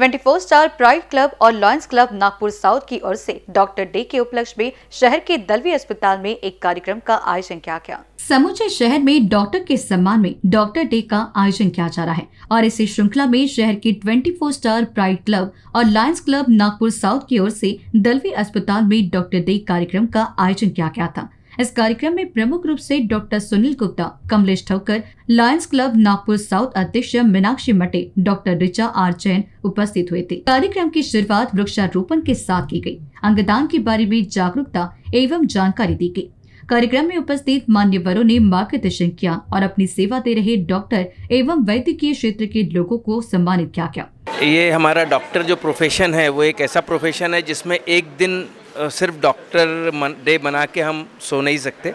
24 star pride club और lions club Nagpur south की ओर से डॉक्टर डे के उपलक्ष्य में शहर के दलवी अस्पताल में एक कार्यक्रम का आयोजन किया गया। समूचे शहर में डॉक्टर के सम्मान में डॉक्टर डे का आयोजन किया जा रहा है और इसी श्रृंखला में शहर के 24 स्टार प्राइड क्लब और लॉयंस क्लब नागपुर साउथ की ओर से दलवी अस्पताल में डॉक्टर डे कार्यक्रम का आयोजन किया गया था। इस कार्यक्रम में प्रमुख रूप से doctor Sunil Gupta, Kamlesh Thakkar, lions club Nagpur south अध्यक्ष मीनाक्षी मटे, डॉक्टर ऋचा आर जैन उपस्थित हुए थे। कार्यक्रम की शुरुआत वृक्षारोपण के साथ की गई। अंगदान के बारे में जागरूकता एवं जानकारी दी गई। कार्यक्रम में उपस्थित मान्यवरों ने मार्गदर्शन किया और अपनी सेवा दे रहे डॉक्टर एवं वैद्यकीय क्षेत्र के लोगों को सम्मानित किया गया। ये हमारा डॉक्टर जो प्रोफेशन है वो एक ऐसा प्रोफेशन है जिसमें एक दिन सिर्फ डॉक्टर डे बना के हम सो नहीं सकते।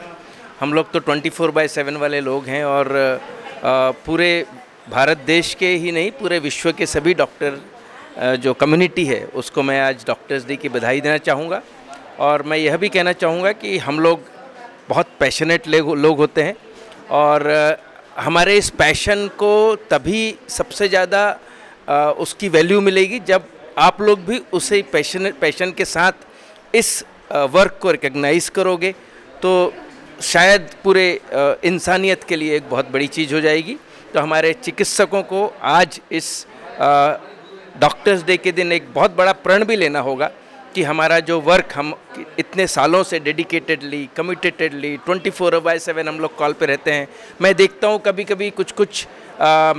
हम लोग तो 24/7 वाले लोग हैं और पूरे भारत देश के ही नहीं पूरे विश्व के सभी डॉक्टर जो कम्युनिटी है उसको मैं आज डॉक्टर्स डे की बधाई देना चाहूँगा। और मैं यह भी कहना चाहूँगा कि हम लोग बहुत पैशनेट लोग होते हैं और हमारे इस पैशन को तभी सबसे ज़्यादा उसकी वैल्यू मिलेगी जब आप लोग भी उसे पैशन के साथ इस वर्क को रिकॉग्नाइज करोगे तो शायद पूरे इंसानियत के लिए एक बहुत बड़ी चीज़ हो जाएगी। तो हमारे चिकित्सकों को आज इस डॉक्टर्स डे के दिन एक बहुत बड़ा प्रण भी लेना होगा कि हमारा जो वर्क हम इतने सालों से डेडिकेटेडली, कमिटेडली 24/7 हम लोग कॉल पे रहते हैं। मैं देखता हूँ कभी कभी कुछ कुछ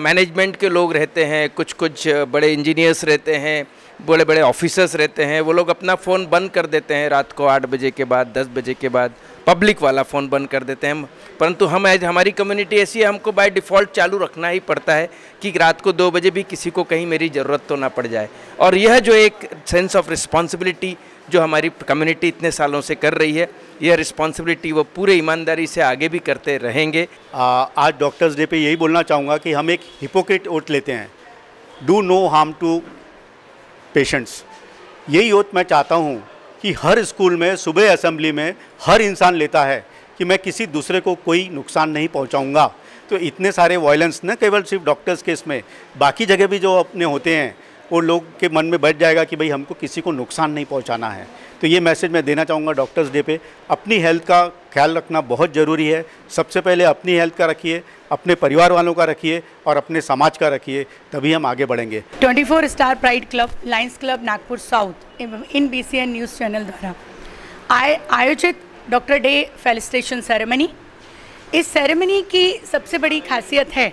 मैनेजमेंट के लोग रहते हैं, कुछ कुछ बड़े इंजीनियर्स रहते हैं, बड़े बड़े ऑफिसर्स रहते हैं, वो लोग अपना फ़ोन बंद कर देते हैं रात को 8 बजे के बाद, 10 बजे के बाद पब्लिक वाला फ़ोन बंद कर देते हैं। परंतु हम एज हमारी कम्युनिटी ऐसी है, हमको बाय डिफ़ॉल्ट चालू रखना ही पड़ता है कि रात को 2 बजे भी किसी को कहीं मेरी ज़रूरत तो ना पड़ जाए। और यह जो एक सेंस ऑफ रिस्पॉन्सिबिलिटी जो हमारी कम्युनिटी इतने सालों से कर रही है, यह रिस्पॉन्सिबिलिटी वो पूरे ईमानदारी से आगे भी करते रहेंगे। आज डॉक्टर्स डे पर यही बोलना चाहूँगा कि हम एक हिपोक्रेट ओथ लेते हैं, do no harm to patients. यही ओथ मैं चाहता हूँ कि हर स्कूल में, सुबह असेंबली में हर इंसान लेता है कि मैं किसी दूसरे को कोई नुकसान नहीं पहुँचाऊँगा। तो इतने सारे वायलेंस न केवल सिर्फ डॉक्टर्स केस में, बाकी जगह भी जो अपने होते हैं वो लोग के मन में बैठ जाएगा कि भाई हमको किसी को नुकसान नहीं पहुँचाना है। तो ये मैसेज मैं देना चाहूँगा डॉक्टर्स डे पे। अपनी हेल्थ का ख्याल रखना बहुत ज़रूरी है। सबसे पहले अपनी हेल्थ का रखिए, अपने परिवार वालों का रखिए और अपने समाज का रखिए, तभी हम आगे बढ़ेंगे। 24 star pride club, lions club Nagpur south एवं IBCN न्यूज़ चैनल द्वारा आयोजित डॉक्टर डे फेलिस्टेशन सेरेमनी, इस सेरेमनी की सबसे बड़ी खासियत है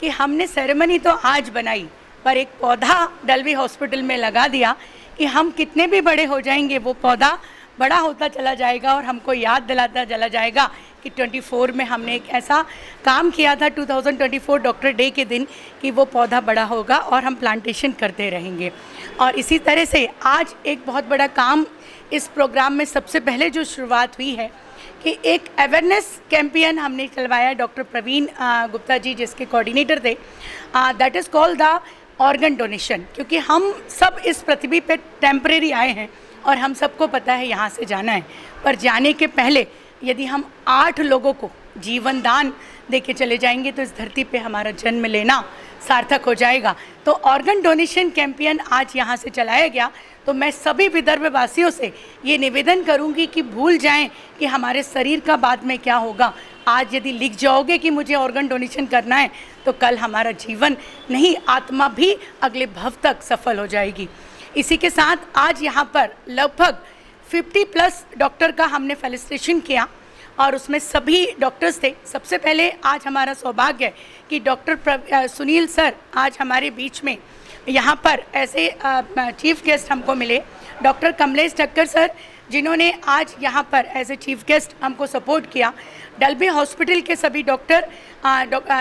कि हमने सेरेमनी तो आज बनाई पर एक पौधा डलवी हॉस्पिटल में लगा दिया कि हम कितने भी बड़े हो जाएंगे वो पौधा बड़ा होता चला जाएगा और हमको याद दिलाता चला जाएगा कि 24 में हमने एक ऐसा काम किया था 2024 डॉक्टर डे के दिन कि वो पौधा बड़ा होगा और हम प्लांटेशन करते रहेंगे। और इसी तरह से आज एक बहुत बड़ा काम इस प्रोग्राम में सबसे पहले जो शुरुआत हुई है कि एक अवेयरनेस कैंपेन हमने चलवाया, डॉक्टर प्रवीण गुप्ता जी जिसके कोऑर्डिनेटर थे, that is called the organ donation. क्योंकि हम सब इस पृथ्वी पे टेम्परेरी आए हैं और हम सबको पता है यहाँ से जाना है, पर जाने के पहले यदि हम 8 लोगों को जीवन दान दे के चले जाएंगे तो इस धरती पे हमारा जन्म लेना सार्थक हो जाएगा। तो ऑर्गन डोनेशन कैंपेन आज यहाँ से चलाया गया। तो मैं सभी विदर्भवासियों से ये निवेदन करूँगी कि भूल जाएं कि हमारे शरीर का बाद में क्या होगा। आज यदि लिख जाओगे कि मुझे ऑर्गन डोनेशन करना है तो कल हमारा जीवन नहीं, आत्मा भी अगले भव तक सफल हो जाएगी। इसी के साथ आज यहाँ पर लगभग 50+ डॉक्टर का हमने फेलिस्टेशन किया और उसमें सभी डॉक्टर्स थे। सबसे पहले आज हमारा सौभाग्य है कि डॉक्टर सुनील सर आज हमारे बीच में यहाँ पर ऐसे चीफ गेस्ट हमको मिले। डॉक्टर कमलेश ठक्कर सर जिन्होंने आज यहाँ पर एज ए चीफ गेस्ट हमको सपोर्ट किया। डलबी हॉस्पिटल के सभी डॉक्टर,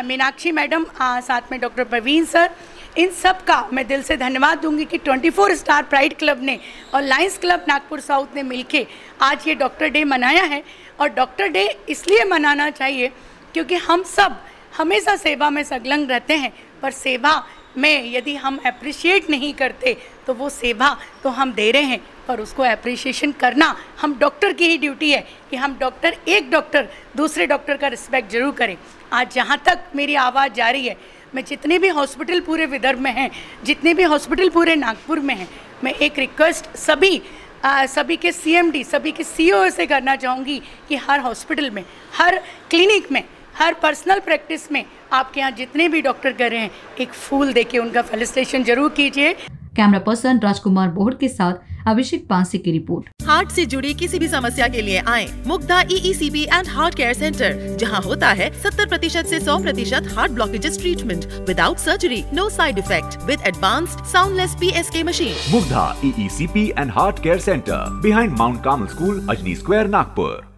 मीनाक्षी मैडम, साथ में डॉक्टर प्रवीण सर, इन सब का मैं दिल से धन्यवाद दूंगी कि 24 स्टार प्राइड क्लब ने और लायंस क्लब नागपुर साउथ ने मिलके आज ये डॉक्टर डे मनाया है। और डॉक्टर डे इसलिए मनाना चाहिए क्योंकि हम सब हमेशा सेवा में संलग्न रहते हैं, पर सेवा में यदि हम अप्रिशिएट नहीं करते तो वो सेवा तो हम दे रहे हैं पर उसको अप्रिशिएशन करना हम डॉक्टर की ही ड्यूटी है कि हम डॉक्टर, एक डॉक्टर दूसरे डॉक्टर का रिस्पेक्ट जरूर करें। आज जहाँ तक मेरी आवाज़ जा रही है मैं जितने भी हॉस्पिटल पूरे विदर्भ में हैं, जितने भी हॉस्पिटल पूरे नागपुर में हैं, मैं एक रिक्वेस्ट सभी के CMD, सभी के CO से करना चाहूँगी कि हर हॉस्पिटल में, हर क्लिनिक में, हर पर्सनल प्रैक्टिस में आपके यहाँ जितने भी डॉक्टर कर रहे हैं, एक फूल देके उनका फेलिसिटेशन जरूर कीजिए। कैमरा पर्सन राजकुमार बोहर के साथ अभिषेक पांसी की रिपोर्ट। हार्ट से जुड़ी किसी भी समस्या के लिए आए Mukta EECP and heart care centre, जहां होता है 70% से 100% heart blockages treatment without surgery, no side effect, with advanced soundless PSK machine. Mukta EECP and heart care centre, behind mount Carmel school, Ajni square, Nagpur.